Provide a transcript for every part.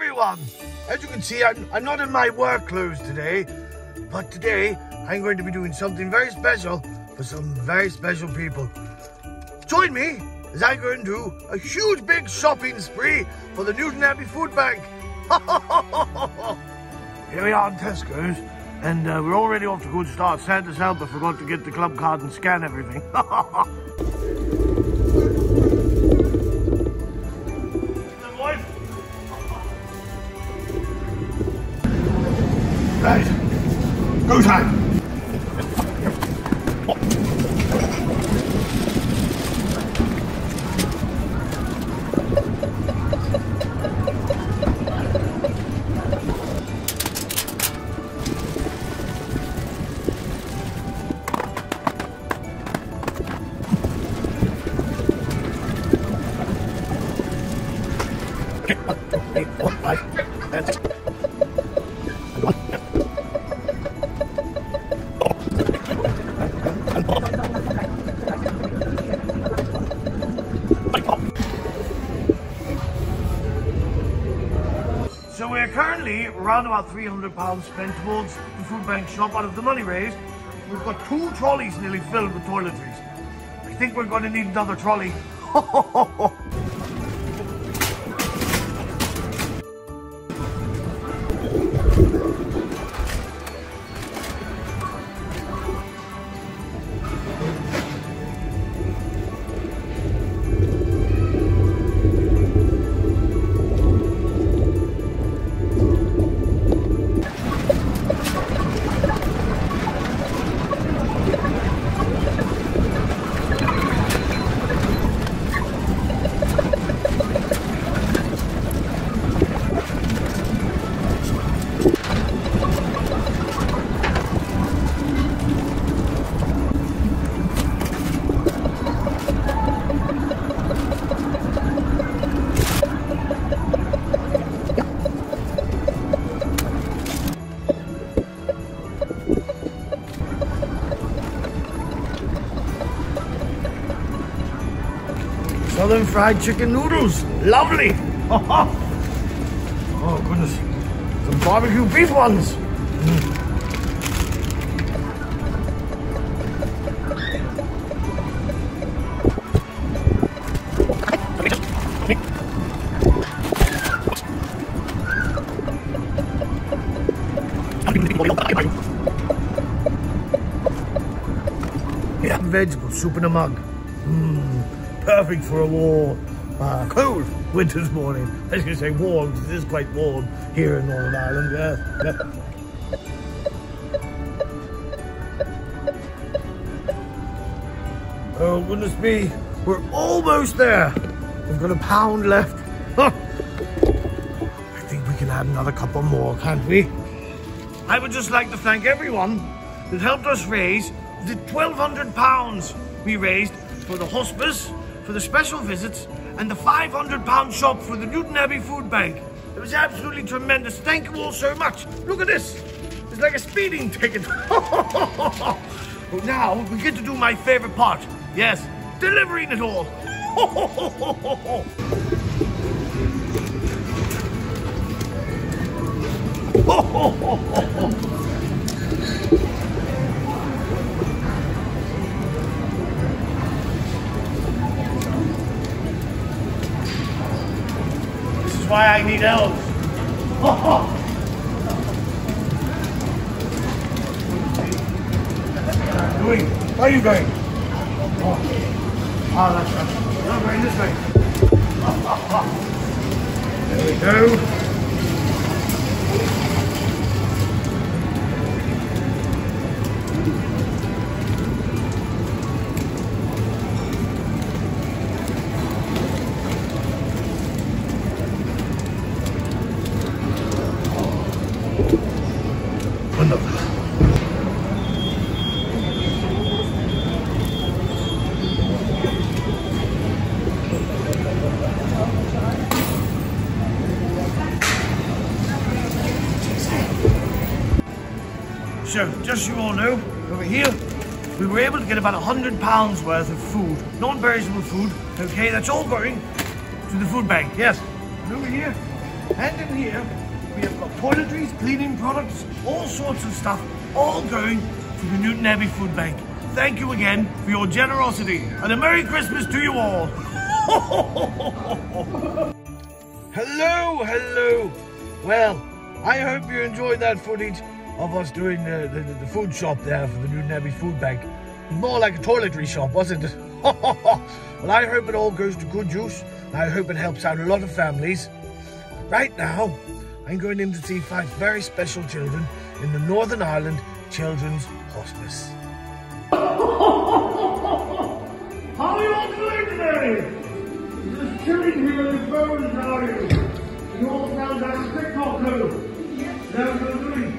everyone. As you can see, I'm not in my work clothes today, but today I'm going to be doing something very special for some very special people. Join me as I go and do a huge big shopping spree for the Newtownabbey Food Bank. Here we are in Tesco's, and we're already off to a good start. Sad as hell, but forgot to get the club card and scan everything. Right, go time! So we're currently around about £300 spent towards the food bank shop out of the money raised. We've got two trolleys nearly filled with toiletries. I think we're going to need another trolley. Southern fried chicken noodles, lovely! Oh goodness, some barbecue beef ones! Yeah, vegetable soup in a mug. Perfect for a cold winter's morning. I was going to say warm, because it is quite warm here in Northern Ireland. Yeah. Oh, goodness me, we're almost there. We've got a pound left. I think we can add another couple more, can't we? I would just like to thank everyone that helped us raise the £1,200 we raised for the hospice, for the special visits, and the £500 shop for the Newtownabbey Food Bank. It was absolutely tremendous. Thank you all so much. Look at this. It's like a speeding ticket. But now we get to do my favorite part. Yes, delivering it all. Why I need elves. Louis, where are you going? Oh, that's right. You're going this way. There we go. So, just so you all know, over here, we were able to get about £100 worth of food, non-perishable food. Okay, that's all going to the food bank, yes. And over here, And in here, we have got toiletries, cleaning products, all sorts of stuff, all going to the Newton Abbey Food Bank. Thank you again for your generosity, and a Merry Christmas to you all. Hello, hello. Well, I hope you enjoyed that footage of us doing the food shop there for the Newton Abbey Food Bank. More like a toiletry shop, wasn't it? Well, I hope it all goes to good use. I hope it helps out a lot of families. But right now, I'm going in to see 5 very special children in the Northern Ireland Children's Hospice. How are you all doing today? You're just chilling here on your phones, are you? You all sound like a TikTok though. Yes. That's what we're doing.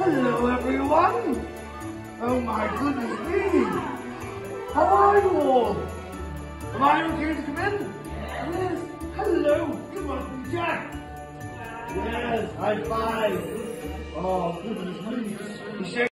Hello everyone. Oh my goodness me. How are you all? Am I okay to come in? Yes. Hello. Good morning, Jack. Yes, high five. Oh, goodness me.